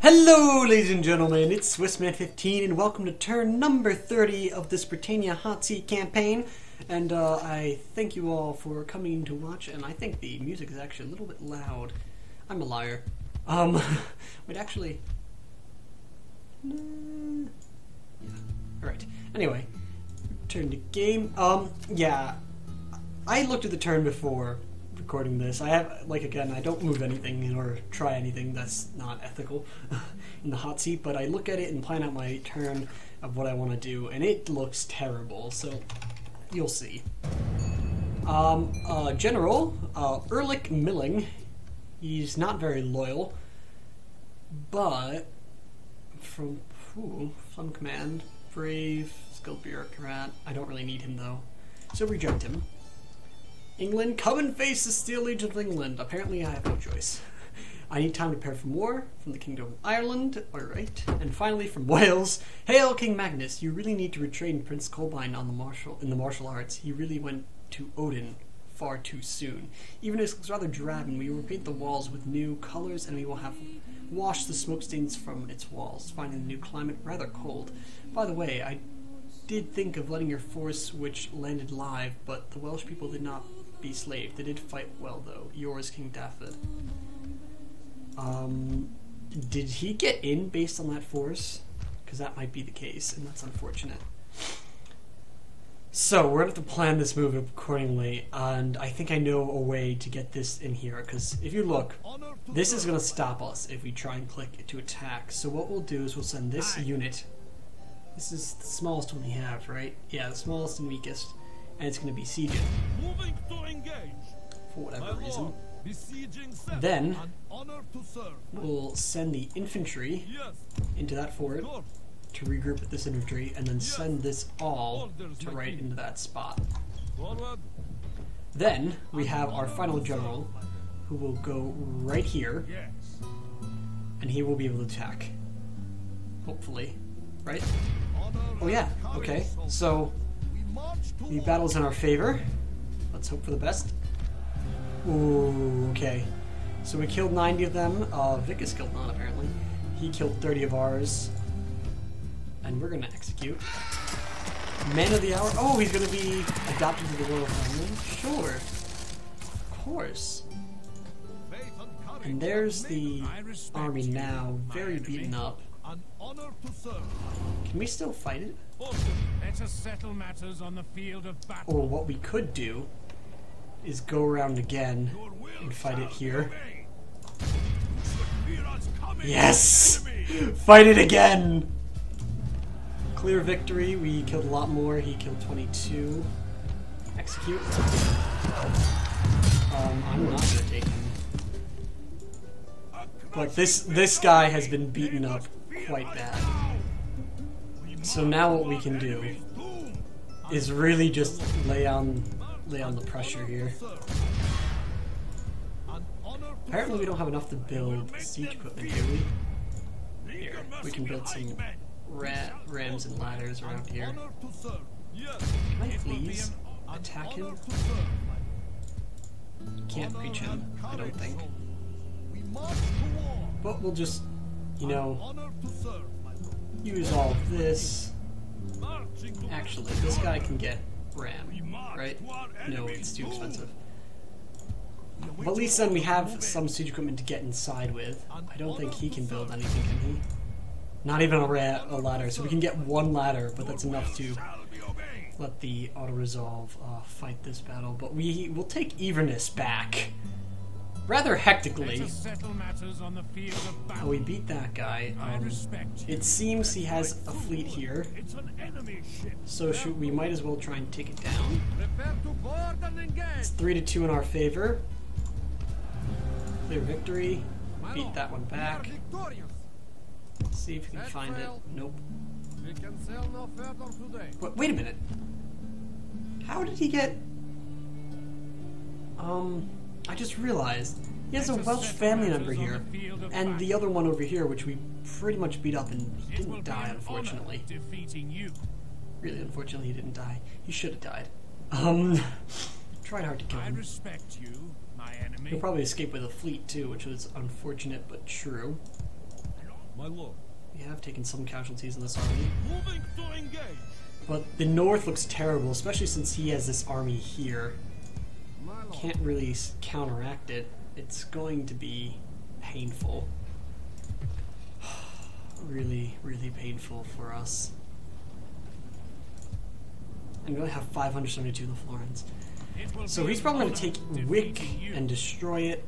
Hello ladies and gentlemen, it's Swissman15 and welcome to turn number 30 of this Britannia hot seat campaign. And I thank you all for coming to watch, and I think the music is actually a little bit loud. I'm a liar. Wait, actually... yeah. Alright, anyway, turn to game. Yeah, I looked at the turn before recording this. I have, like, again, I don't move anything or try anything that's not ethical in the hot seat, but I look at it and plan out my turn of what I want to do, and it looks terrible, so you'll see. General Ehrlich Milling, he's not very loyal, but from Flum Command, Brave, Skilled Bureaucrat, I don't really need him though, so reject him. England, come and face the Steel Legion of England. Apparently I have no choice. I need time to prepare for war from the Kingdom of Ireland. Alright. And finally from Wales. Hail King Magnus, you really need to retrain Prince Colbyne in the martial arts. He really went to Odin far too soon. Even if it looks rather drab, and we will repaint the walls with new colours, and we will have washed the smoke stains from its walls, finding the new climate rather cold. By the way, I did think of letting your force which landed live, but the Welsh people did not be slaved. They did fight well though. Yours, King Daffod. Did he get in based on that force? Because that might be the case, and that's unfortunate. So we're gonna have to plan this move accordingly, and I think I know a way to get this in here, because if you look, this is gonna stop us if we try and click to attack. So what we'll do is we'll send this unit. This is the smallest one we have, right? Yeah, the smallest and weakest. And it's going to be sieging. Moving to engage. For whatever reason. Then we'll send the infantry into that fort to regroup with this infantry, and then send this all to right into that spot. Forward. Then we have our final general, who will go right here, and he will be able to attack. Hopefully, right? Oh yeah. Okay. So. The battle's in our favor. Let's hope for the best. Ooh, okay. So we killed 90 of them. Vic is killed none, apparently. He killed 30 of ours. And we're gonna execute. Man of the hour. Oh, he's gonna be adopted to the royal family. Sure. Of course. And there's the army now, very beaten up. An honor to serve. Can we still fight it? Let us settle matters on the field of battle. Or what we could do is go around again and fight it here. Yes! Fight it again! Clear victory. We killed a lot more. He killed 22. Execute. I'm not gonna take him. Like this guy has been beaten up quite bad. So now what we can do is really just lay on the pressure here. Apparently we don't have enough to build siege equipment, do we? Here, we can build some rams and ladders around here. Can I please attack him? Can't reach him, I don't think. But we'll just, you know, use all of this. Actually, this guy can get ram, right? No, it's too expensive. But at least then we have some siege equipment to get inside with. I don't think he can build anything, can he? Not even a ladder, so we can get one ladder, but that's enough to let the auto-resolve fight this battle. But we will take Everness back. Rather hectically. We beat that guy. It seems he has a fleet here, so we might as well try and take it down. It's 3-2 in our favor. Clear victory. Beat that one back. Let's see if we can find it. Nope. But wait a minute. How did he get? I just realized he has a Welsh family member here, and the other one over here, which we pretty much beat up, and he didn't die, unfortunately. Really, unfortunately, he didn't die. He should have died. Tried hard to kill him. He'll probably escape with a fleet too, which was unfortunate but true. My lord. We have taken some casualties in this army. Moving to engage. But the north looks terrible, especially since he has this army here. Can't really counteract it. It's going to be painful. Really, really painful for us. And we only have 572 of the florins. So he's probably going to take Wick and destroy it.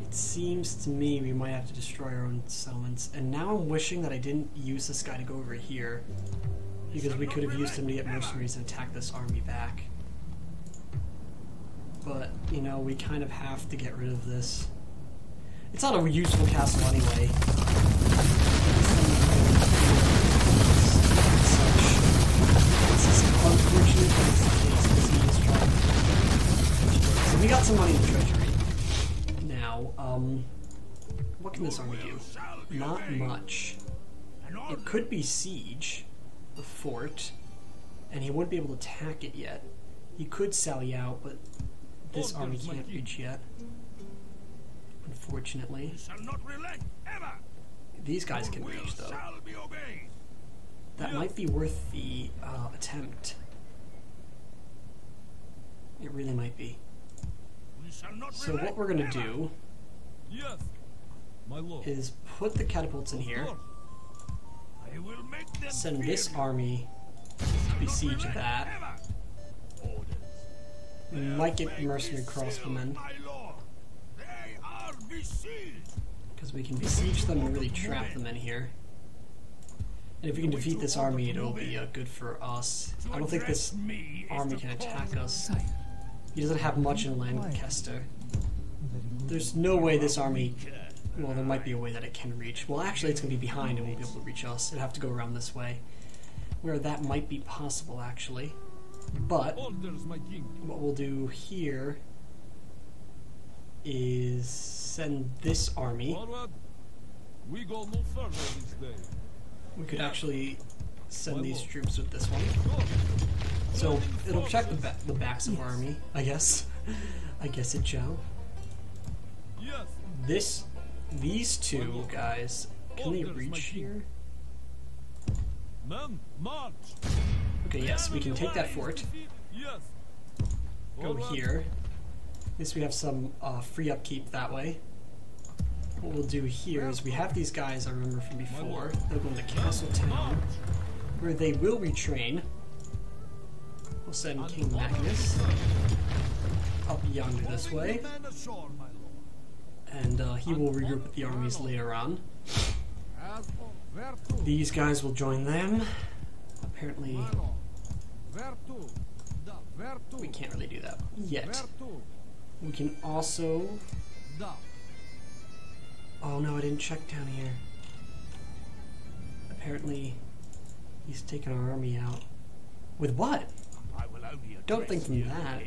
It seems to me we might have to destroy our own settlements. And now I'm wishing that I didn't use this guy to go over here, because we could have used him to get mercenaries and attack this army back. But, you know, we kind of have to get rid of this. It's not a useful castle anyway. This is unfortunate, but it's the case because he is trying to destroy it. So we got some money in the treasury. Now, what can this army do? Not much. It could be siege the fort, and he wouldn't be able to attack it yet. He could sally out, but this army can't reach yet, unfortunately. These guys can reach, though. That might be worth the attempt. It really might be. So what we're going to do is put the catapults in here, send this army to besiege that. We might get mercenary crossbowmen, because we can besiege them and really trap them in here. And if we can defeat this army, it'll be good for us. I don't think this army can attack us. He doesn't have much in Lancaster. There's no way this army... well, there might be a way that it can reach. Well, actually, it's going to be behind and won't be able to reach us. It'll have to go around this way, where that might be possible, actually. But what we'll do here is send this army. We could actually send these troops with this one. So it'll protect the backs of our army, I guess. I guess it shall. These two guys, can they reach here? Okay, yes, we can take that fort. Go here. At least we have some free upkeep that way. What we'll do here is we have these guys I remember from before. They'll go into Castletown, where they will retrain. We'll send King Magnus up yonder this way, and he will regroup with the armies later on. These guys will join them. Apparently, we can't really do that yet. We can also... oh no, I didn't check down here. Apparently, he's taken our army out. With what? Don't think from that.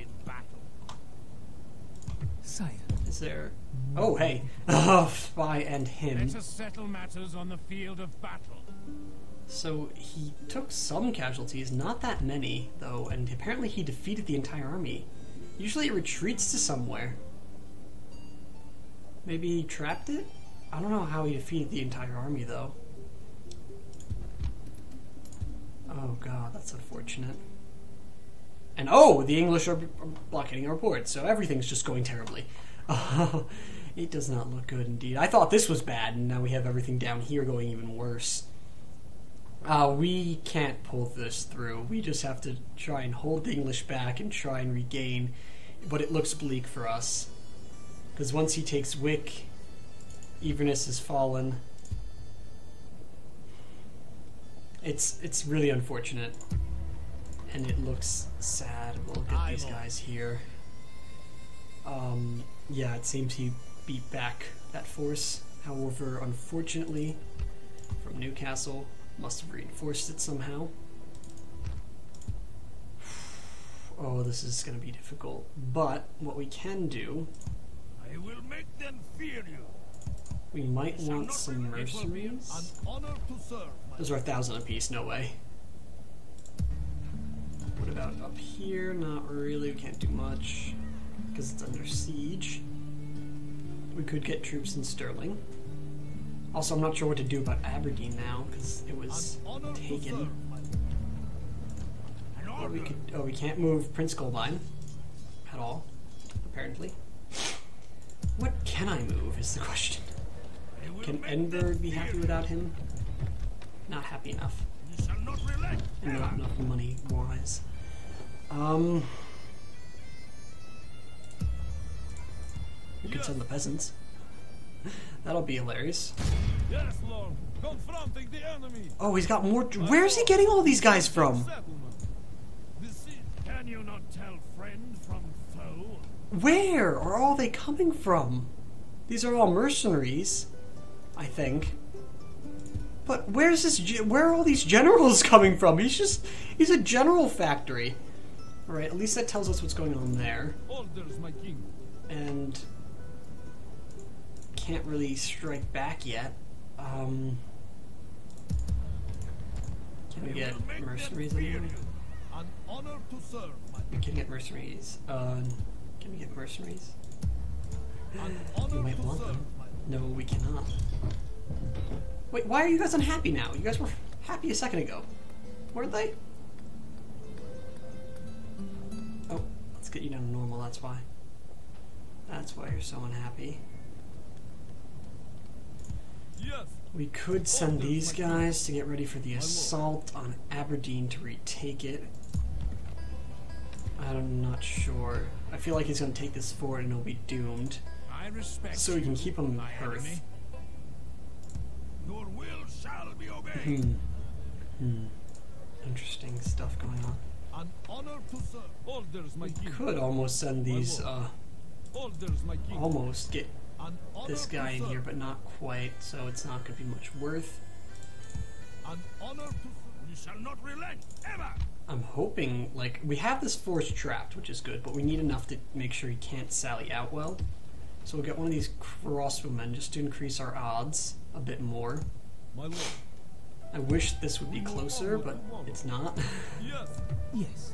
Is there... oh, hey. Oh, I and him. Let us settle matters on the field of battle. So he took some casualties, not that many, though, and apparently he defeated the entire army. Usually it retreats to somewhere. Maybe he trapped it? I don't know how he defeated the entire army, though. Oh god, that's unfortunate. And oh, the English are blockading our port, so everything's just going terribly. It does not look good indeed. I thought this was bad, and now we have everything down here going even worse. We can't pull this through. We just have to try and hold the English back and try and regain, but it looks bleak for us. Because once he takes Wick, Everness has fallen. It's really unfortunate. And it looks sad. We'll get these guys here. Yeah, it seems he beat back that force. However, unfortunately, from Newcastle, must have reinforced it somehow. Oh, this is going to be difficult. But what we can do, I will make them fear you. We might want some mercenaries. Those are 1,000 apiece. No way. What about up here? Not really, we can't do much because it's under siege. We could get troops in Stirling. Also, I'm not sure what to do about Aberdeen now, because it was taken. But we could, oh, we can't move Prince Colbyne at all, apparently. What can I move is the question. Can Edinburgh be happy without him? Not happy enough. And not enough money-wise. We could send the peasants. That'll be hilarious. Yes, Lord. Confronting the enemy. Oh, he's got more. Where is he getting all these guys from? Can you not tell friend from foe? Where are all they coming from? These are all mercenaries, I think. But where's this? Where are all these generals coming from? He's just—he's a general factory. All right. At least that tells us what's going on there. Orders, my king. And can't really strike back yet. Can we get mercenaries in there? An honor to serve, we can get mercenaries. Can we get mercenaries? We might want them. No, we cannot. Wait, why are you guys unhappy now? You guys were happy a second ago. Weren't they? Oh, let's get you down to normal, that's why. That's why you're so unhappy. Yes. We could send these guys to get ready for the assault on Aberdeen to retake it. I'm not sure. I feel like he's going to take this forward and he'll be doomed. I respect so we can keep him in Perth. Your will shall be obeyed. Interesting stuff going on. An honor to serve. Orders, my king. We could almost send these, Orders, my king. Almost get this guy in here, but not quite, so it's not going to be much worth. An honor to serve. You shall not relent, ever! I'm hoping, like, we have this force trapped, which is good, but we need enough to make sure he can't sally out well. So we'll get one of these crossbowmen just to increase our odds a bit more. My lord. I wish this would be closer, but it's not. Yes.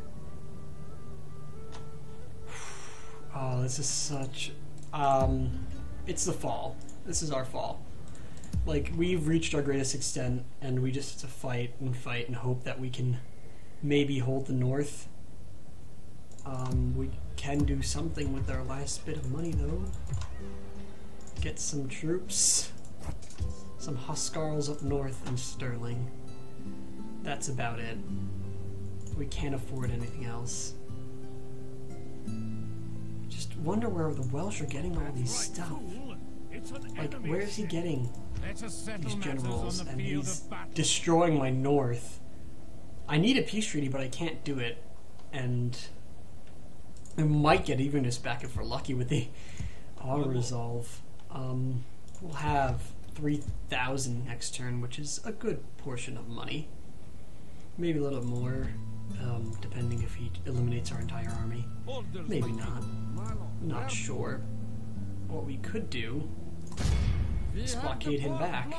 Oh, this is such... it's the fall. This is our fall. Like, we've reached our greatest extent, and we just have to fight and hope that we can... maybe hold the north. We can do something with our last bit of money, though. Get some troops. Some Huskarls up north in Stirling. That's about it. We can't afford anything else. Just wonder where the Welsh are getting all these stuff. Like, where is he getting these generals? And he's destroying my north. I need a peace treaty, but I can't do it, and I might get Everness back if we're lucky with the resolve. We'll have 3,000 next turn, which is a good portion of money. Maybe a little more, depending if he eliminates our entire army. Maybe not. Not sure. What we could do is blockade him back.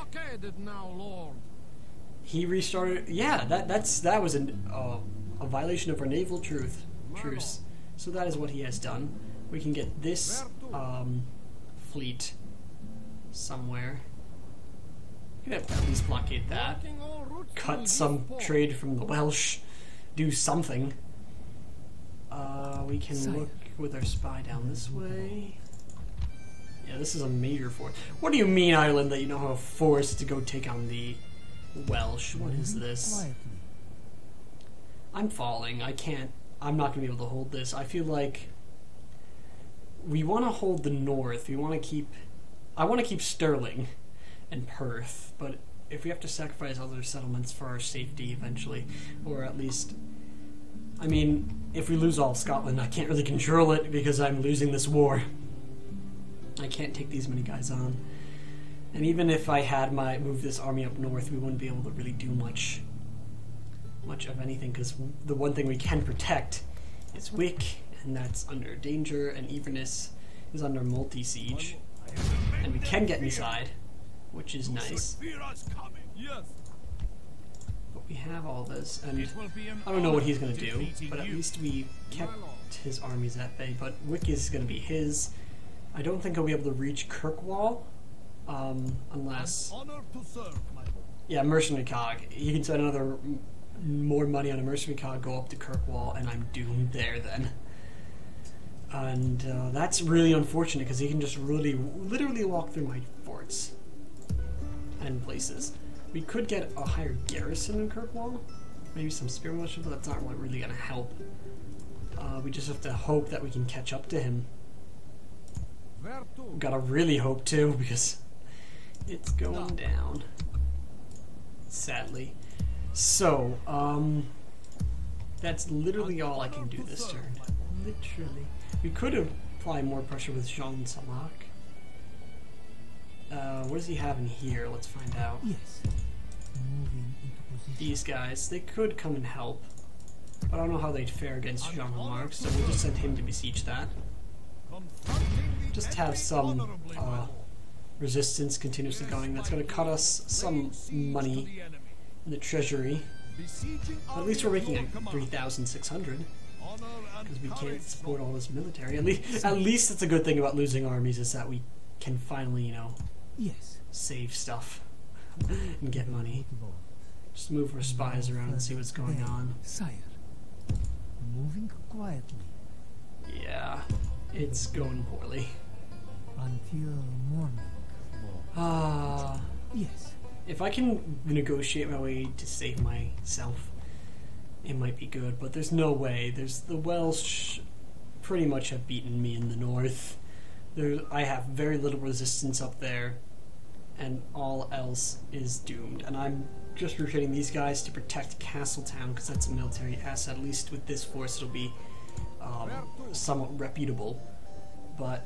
He restarted. Yeah, that was a violation of our naval truce. So that is what he has done. We can get this fleet somewhere. We could at least blockade that. Cut some trade from the Welsh. Do something. We can look with our spy down this way. Yeah, this is a major force. What do you mean, Ireland? That you don't have a force to go take on the Welsh? What is this? I'm falling. I can't. I'm not going to be able to hold this. I feel like we want to hold the north. We want to keep... I want to keep Stirling and Perth, but if we have to sacrifice other settlements for our safety eventually, or at least... I mean, if we lose all of Scotland, I can't really control it because I'm losing this war. I can't take these many guys on. And even if I had my move this army up north, we wouldn't be able to really do much of anything, because the one thing we can protect is Wick, and that's under danger, and Everness is under multi-siege. And we can get inside, which is nice. But we have all this, and I don't know what he's going to do, but at least we kept his armies at bay. But Wick is going to be his. I don't think I'll be able to reach Kirkwall, unless... Yeah, mercenary cog. You can spend another more money on a mercenary cog, go up to Kirkwall, and I'm doomed there then. And that's really unfortunate, because he can just really, literally walk through my forts and places. We could get a higher garrison in Kirkwall, maybe some spear militia, but that's not really going to help. We just have to hope that we can catch up to him. Gotta really hope too, because it's going down, sadly. So, that's literally all I can do this turn. Literally. We could apply more pressure with Jean Salak. What does he have in here? Let's find out. Yes. These guys, they could come and help. But I don't know how they'd fare against Jean-Marc, so we'll just send him to besiege that. Just have some resistance continuously going. That's going to cut us some money in the treasury. But at least we're making it 3,600. Because we can't support all this military. At least that's a good thing about losing armies, is that we can finally, you know, save stuff and get money. Just move our spies around and see what's going on. Sire, moving quietly. Yeah, it's going poorly. Until morning. Yes. If I can negotiate my way to save myself, it might be good, but there's no way. There's the Welsh pretty much have beaten me in the north. There, I have very little resistance up there, and all else is doomed. And I'm just recruiting these guys to protect Castletown, because that's a military asset. At least with this force, it'll be somewhat reputable. But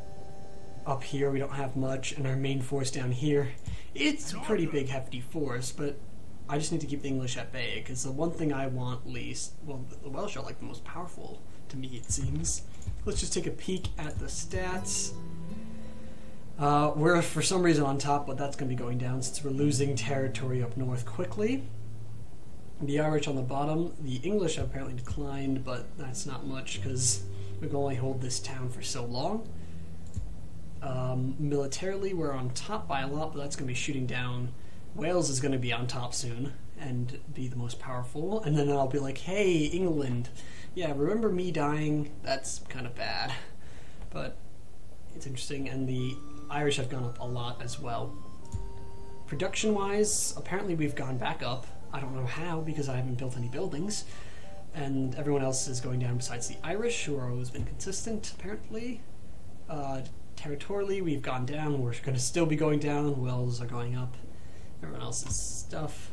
up here, we don't have much, and our main force down here, it's a pretty big, hefty force, but I just need to keep the English at bay, because the one thing I want least, well, the Welsh are like the most powerful to me, it seems. Let's just take a peek at the stats. We're for some reason on top, but that's going to be going down since we're losing territory up north quickly. The Irish on the bottom. The English apparently declined, but that's not much because we can only hold this town for so long. Militarily, we're on top by a lot, but that's going to be shooting down. Wales is going to be on top soon and be the most powerful, and then I'll be like, hey, England, yeah, remember me dying? That's kind of bad, but it's interesting, and the Irish have gone up a lot as well. Production-wise, apparently we've gone back up. I don't know how, because I haven't built any buildings, and everyone else is going down besides the Irish, who have always been consistent, apparently. Territorially, we've gone down. We're going to still be going down. Wales are going up. Everyone else's stuff.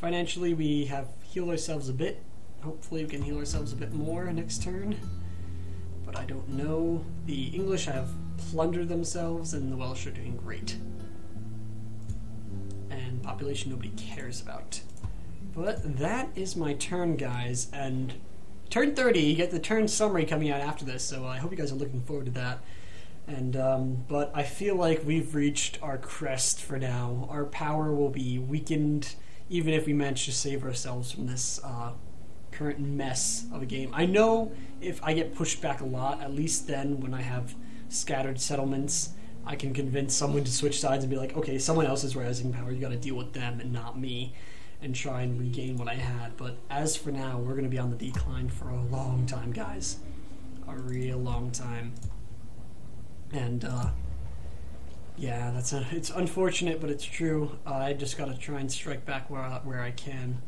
Financially, we have healed ourselves a bit. Hopefully we can heal ourselves a bit more next turn. But I don't know. The English have plundered themselves, and the Welsh are doing great. And population nobody cares about. But that is my turn, guys. And turn 30, you get the turn summary coming out after this, so I hope you guys are looking forward to that. And but I feel like we've reached our crest for now. Our power will be weakened even if we manage to save ourselves from this current mess of a game. I know if I get pushed back a lot, at least then when I have scattered settlements, I can convince someone to switch sides and be like, okay, someone else is rising power, you gotta deal with them and not me, and try and regain what I had. But as for now, we're gonna be on the decline for a long time, guys. A real long time. And, yeah, it's unfortunate, but it's true. I just gotta try and strike back where I can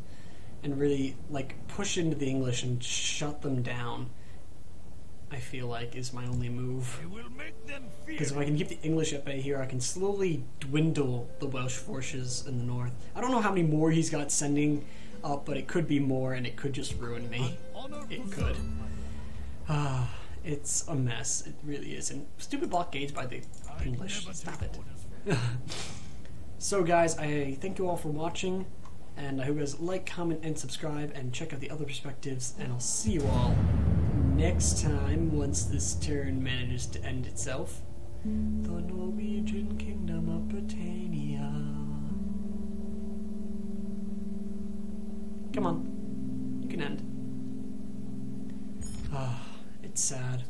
and really, like, push into the English and shut them down, I feel like, is my only move. Because if I can keep the English at bay here, I can slowly dwindle the Welsh forces in the north. I don't know how many more he's got sending up, but it could be more, and it could just ruin me. It could. It's a mess, it really is. And stupid blockades by the English. Stop it. So guys, I thank you all for watching, and I hope you guys like, comment, and subscribe, and check out the other perspectives, and I'll see you all next time once this turn manages to end itself. The Norwegian Kingdom of Britannia. Come on. You can end. Sad.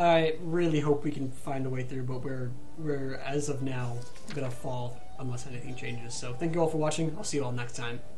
I really hope we can find a way through, but we're as of now gonna fall unless anything changes. So thank you all for watching. I'll see you all next time.